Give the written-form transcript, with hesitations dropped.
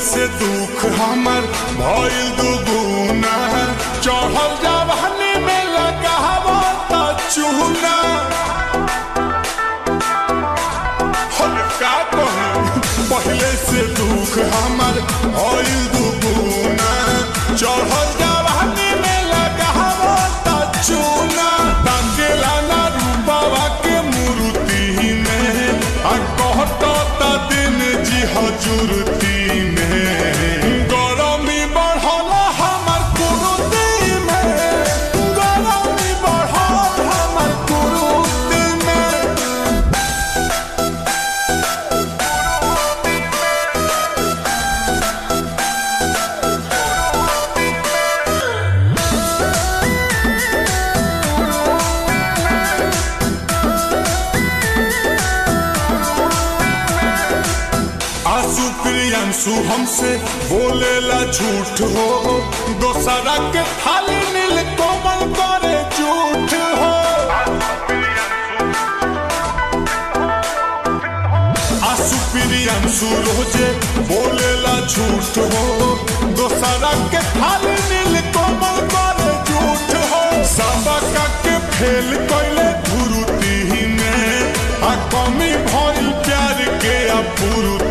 से दुख हमर भइल दुगुना, चढ़ल जवानी में लगावो त चूना। पहले से दुख हमर भइल दुगुना, चढ़ल जवानी में लगावो त चूना। ताकेला ना रूपवा के मूर्ति में, आ कहता त दिन जी हजूरती। आंसू हमसे बोलेला झूठ हो, दोसरा के थाली नील कोमल करे झूठ हो। आंसू पीरी आंसू रोजे बोलेला झूठ हो, दोसरा के थाली नील कोमल करे झूठ हो। सबका के फेल कैले धुरुती में, आ कमी भइल प्यार के अपूर्ति।